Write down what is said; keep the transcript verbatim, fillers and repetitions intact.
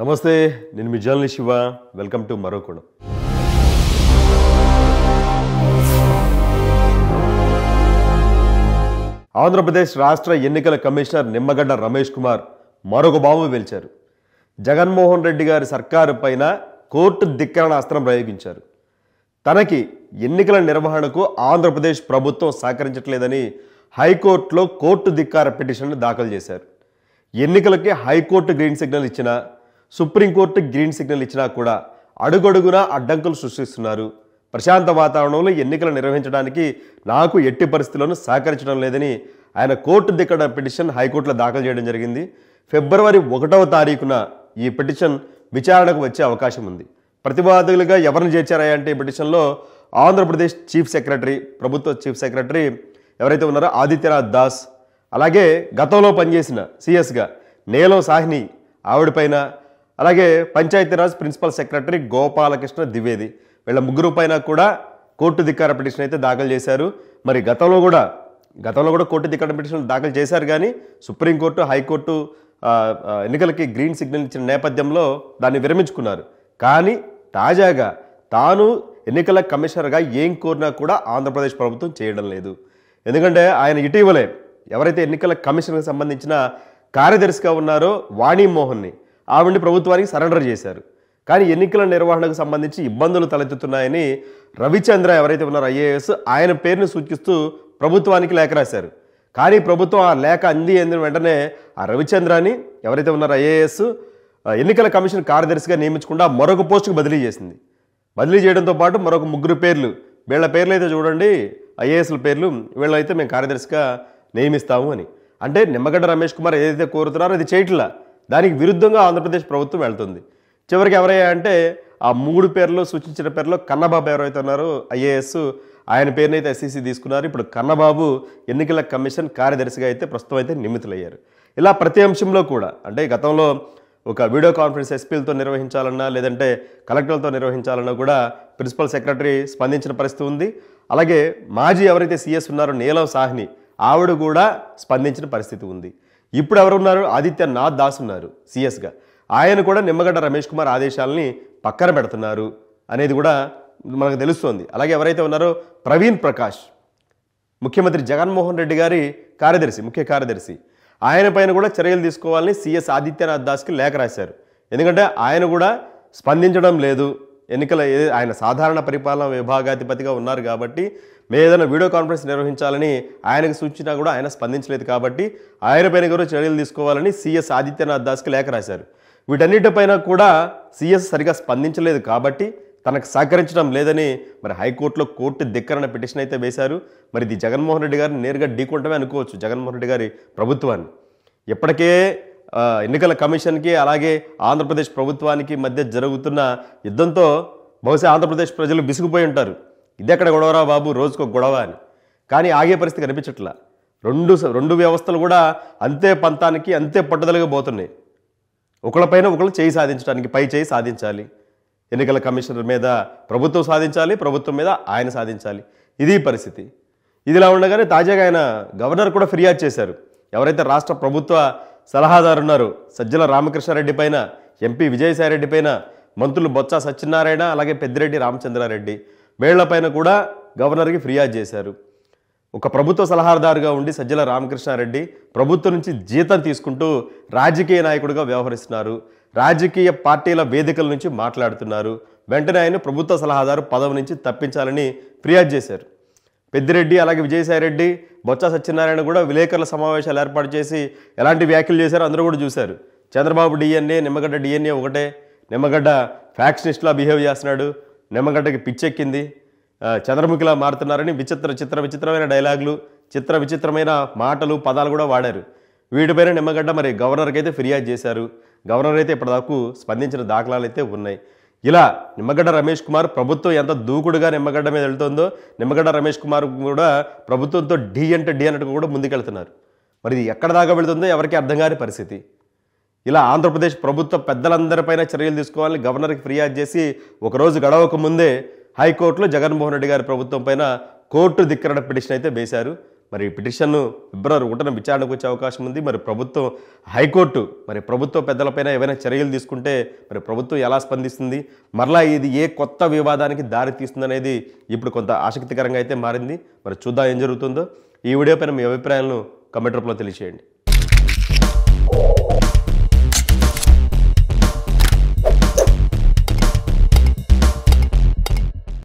నమస్తే నేను మీ journalist Shiva welcome to Maro Konam. Andhra Pradesh రాష్ట్ర ఎన్నికల కమిషనర్ నిమ్మగడ్డ రమేష్ కుమార్ మరొక బాంబు పేల్చారు. జగన్మోహన్ రెడ్డి గారి సర్కారుపైన కోర్టు ధిక్కరణ అస్త్రం ప్రయోగించారు. తనకి ఎన్నికల నిర్వహణకు ఆంధ్రప్రదేశ్ ప్రభుత్వం సహకరించట్లేదని హైకోర్టులో కోర్టు ధిక్కార పిటిషన్ను దాఖలు చేశారు. ఎన్నికలకి హైకోర్టు గ్రీన్ సిగ్నల్ ఇచ్చినా సుప్రీంకోర్టు గ్రీన్ సిగ్నల్ ఇచ్చినా కూడా అడుగడుగునా అడ్డంకులు సృష్టిస్తున్నారు. ప్రశాంత వాతావరణంలో ఎన్నికలు నిర్వహించడానికి నాకు ఎట్టి పరిస్థితుల్లోనూ సహకరించడం లేదని ఆయన కోర్టు ధిక్కరణ పిటిషన్ హైకోర్టులో దాఖలు చేయడం జరిగింది. ఫిబ్రవరి ఒకటవ తారీఖున ఈ పిటిషన్ విచారణకు వచ్చే అవకాశం ఉంది. ప్రతివాదులుగా ఎవరిని చేర్చారా అంటే ఈ పిటిషన్లో ఆంధ్రప్రదేశ్ చీఫ్ సెక్రటరీ ప్రభుత్వ చీఫ్ సెక్రటరీ ఎవరైతే ఉన్నారో ఆదిత్యనాథ్ దాస్, అలాగే గతంలో పనిచేసిన సిఎస్గా నేలం సాహ్ని ఆవిడపైన, అలాగే పంచాయతీరాజ్ ప్రిన్సిపల్ సెక్రటరీ గోపాలకృష్ణ ద్వివేది వీళ్ళ ముగ్గురు పైన కూడా కోర్టు ధిక్కార పిటిషన్ అయితే దాఖలు చేశారు. మరి గతంలో కూడా గతంలో కూడా కోర్టు ధిక్కార పిటిషన్ దాఖలు చేశారు, కానీ సుప్రీంకోర్టు హైకోర్టు ఎన్నికలకి గ్రీన్ సిగ్నల్ ఇచ్చిన నేపథ్యంలో దాన్ని విరమించుకున్నారు. కానీ తాజాగా తాను ఎన్నికల కమిషనర్గా ఏం కోరినా కూడా ఆంధ్రప్రదేశ్ ప్రభుత్వం చేయడం లేదు. ఎందుకంటే ఆయన ఇటీవలే ఎవరైతే ఎన్నికల కమిషన్కి సంబంధించిన కార్యదర్శిగా ఉన్నారో వాణీమోహన్ని ఆవిడ్ని ప్రభుత్వానికి సరెండర్ చేశారు. కానీ ఎన్నికల నిర్వహణకు సంబంధించి ఇబ్బందులు తలెత్తుతున్నాయని రవిచంద్ర ఎవరైతే ఉన్నారో ఐఏఎస్ ఆయన పేరును సూచిస్తూ ప్రభుత్వానికి లేఖ రాశారు. కానీ ప్రభుత్వం ఆ లేఖ అంది అందిన వెంటనే ఆ రవిచంద్రని ఎవరైతే ఉన్నారో ఐఏఎస్ ఎన్నికల కమిషన్ కార్యదర్శిగా నియమించకుండా మరొక పోస్టుకు బదిలీ చేసింది. బదిలీ చేయడంతో పాటు మరొక ముగ్గురు పేర్లు వీళ్ళ పేర్లు అయితే చూడండి ఐఏఎస్ల పేర్లు వీళ్ళైతే మేము కార్యదర్శిగా నియమిస్తాము అని. అంటే నిమ్మగడ్డ రమేష్ కుమార్ ఏదైతే కోరుతున్నారో అది చేయట్లా, దానికి విరుద్ధంగా ఆంధ్రప్రదేశ్ ప్రభుత్వం వెళ్తుంది. చివరికి ఎవరయ్యా అంటే ఆ మూడు పేర్లు సూచించిన పేర్లో కన్నబాబు ఎవరైతే ఉన్నారో ఐఏఎస్ ఆయన పేరునైతే ఎస్సీసీ తీసుకున్నారు. ఇప్పుడు కన్నబాబు ఎన్నికల కమిషన్ కార్యదర్శిగా అయితే ప్రస్తుతం అయితే నియమితులయ్యారు. ఇలా ప్రతి అంశంలో కూడా అంటే గతంలో ఒక వీడియో కాన్ఫరెన్స్ ఎస్పీలతో నిర్వహించాలన్నా లేదంటే కలెక్టర్లతో నిర్వహించాలన్నా కూడా ప్రిన్సిపల్ సెక్రటరీ స్పందించిన పరిస్థితి ఉంది. అలాగే మాజీ ఎవరైతే సీఎస్ ఉన్నారో నీలం సాహ్ని ఆవిడ కూడా స్పందించిన పరిస్థితి ఉంది. ఇప్పుడు ఎవరున్నారు? ఆదిత్య నాథ్ దాస్ ఉన్నారు సిఎస్గా. ఆయన కూడా నిమ్మగడ్డ రమేష్ కుమార్ ఆదేశాలని పక్కన పెడుతున్నారు అనేది కూడా మనకు తెలుస్తోంది. అలాగే ఎవరైతే ఉన్నారో ప్రవీణ్ ప్రకాష్ ముఖ్యమంత్రి జగన్మోహన్ రెడ్డి గారి కార్యదర్శి ముఖ్య కార్యదర్శి ఆయన పైన కూడా చర్యలు తీసుకోవాలని సిఎస్ ఆదిత్యనాథ్ దాస్కి లేఖ రాశారు. ఎందుకంటే ఆయన కూడా స్పందించడం లేదు. ఎన్నికల ఆయన సాధారణ పరిపాలన విభాగాధిపతిగా ఉన్నారు కాబట్టి మేము ఏదైనా వీడియో కాన్ఫరెన్స్ నిర్వహించాలని ఆయనకు సూచించినా కూడా ఆయన స్పందించలేదు కాబట్టి ఆయన పైన కూడా చర్యలు తీసుకోవాలని సిఎస్ ఆదిత్యనాథ్ దాస్కి లేఖ రాశారు. వీటన్నిటిపైన కూడా సిఎస్ సరిగా స్పందించలేదు కాబట్టి తనకు సహకరించడం లేదని మరి హైకోర్టులో కోర్టు ధిక్కరణ పిటిషన్ అయితే వేశారు. మరి ఇది జగన్మోహన్ రెడ్డి గారిని నేరుగా ఢీకొంటమే అనుకోవచ్చు. జగన్మోహన్ రెడ్డి గారి ప్రభుత్వాన్ని ఇప్పటికే ఎన్నికల కమిషన్కి అలాగే ఆంధ్రప్రదేశ్ ప్రభుత్వానికి మధ్య జరుగుతున్న యుద్ధంతో బహుశా ఆంధ్రప్రదేశ్ ప్రజలు విసిగిపోయి ఉంటారు. ఇది ఎక్కడ గొడవరా బాబు రోజుకో గొడవ అని. కానీ ఆగే పరిస్థితి కనిపించట్లా. రెండు రెండు వ్యవస్థలు కూడా అంతే పంతానికి అంతే పట్టుదలగా పోతున్నాయి. ఒకళ్ళపైన ఒకళ్ళు చేయి సాధించడానికి పై చేయి సాధించాలి. ఎన్నికల కమిషనర్ మీద ప్రభుత్వం సాధించాలి, ప్రభుత్వం మీద ఆయన సాధించాలి. ఇది పరిస్థితి. ఇదిలా ఉండగానే తాజాగా ఆయన గవర్నర్ కూడా ఫిర్యాదు చేశారు. ఎవరైతే రాష్ట్ర ప్రభుత్వ సలహాదారు ఉన్నారు సజ్జల రామకృష్ణారెడ్డి పైన, ఎంపీ విజయసాయిరెడ్డి పైన, మంత్రులు బొత్స సత్యనారాయణ అలాగే పెద్దిరెడ్డి రామచంద్రారెడ్డి వీళ్లపైన కూడా గవర్నర్కి ఫిర్యాదు చేశారు. ఒక ప్రభుత్వ సలహాదారుగా ఉండి సజ్జల రామకృష్ణారెడ్డి ప్రభుత్వం నుంచి జీతం తీసుకుంటూ రాజకీయ నాయకుడిగా వ్యవహరిస్తున్నారు. రాజకీయ పార్టీల వేదికల నుంచి మాట్లాడుతున్నారు. వెంటనే ఆయన ప్రభుత్వ సలహాదారు పదవి నుంచి తప్పించాలని ఫిర్యాదు చేశారు. పెద్దిరెడ్డి అలాగే విజయసాయిరెడ్డి బొత్స సత్యనారాయణ కూడా విలేకరుల సమావేశాలు ఏర్పాటు చేసి ఎలాంటి వ్యాఖ్యలు చేశారో అందరూ కూడా చూశారు. చంద్రబాబు డిఎన్ఏ నిమ్మగడ్డ డిఎన్ఏ ఒకటే, నిమ్మగడ్డ ఫ్యాక్షనిస్ట్లా బిహేవ్ చేస్తున్నాడు, నిమ్మగడ్డకి పిచ్చెక్కింది, చంద్రముఖిలా మారుతున్నారని విచిత్ర చిత్ర విచిత్రమైన డైలాగులు చిత్ర విచిత్రమైన మాటలు పదాలు కూడా వాడారు. వీటిపైన నిమ్మగడ్డ మరి గవర్నర్కి అయితే ఫిర్యాదు చేశారు. గవర్నర్ అయితే ఇప్పటిదాకా స్పందించిన దాఖలాలు అయితే ఉన్నాయి. ఇలా నిమ్మగడ్డ రమేష్ కుమార్ ప్రభుత్వం ఎంత దూకుడుగా నిమ్మగడ్డ మీద వెళ్తుందో నిమ్మగడ్డ రమేష్ కుమార్ కూడా ప్రభుత్వంతో ఢీ అంటే ఢీ అన్నట్టు కూడా ముందుకెళ్తున్నారు. మరి ఇది ఎక్కడ దాకా వెళుతుందో ఎవరికి అర్థం కాని పరిస్థితి. ఇలా ఆంధ్రప్రదేశ్ ప్రభుత్వ పెద్దలందరిపైన చర్యలు తీసుకోవాలని గవర్నర్కి ఫిర్యాదు చేసి ఒకరోజు గడవక ముందే హైకోర్టులో జగన్మోహన్ రెడ్డి గారి ప్రభుత్వం పైన కోర్టు ధిక్కరణ పిటిషన్ అయితే వేశారు. मरी पिटिशन फिब्रवरी ఒకటిన విచారణకు వచ్చే అవకాశం ఉంది। మరి ప్రభుత్వం హైకోర్టు మరి ప్రభుత్వ పెద్దలపైన ఏమైనా చర్యలు తీసుకుంటే మరి ప్రభుత్వం ఎలా స్పందిస్తుంది, మరలా ఇది ఏ కొత్త వివాదానికి దారి తీస్తుందనేది ఇప్పుడు కొంత ఆసక్తికరంగా అయితే మారింది। మరి చూద్దాం ఏం జరుగుతుందో। ఈ వీడియోపైన మీ అభిప్రాయాలను కామెంట్ రూపంలో తెలియజేయండి।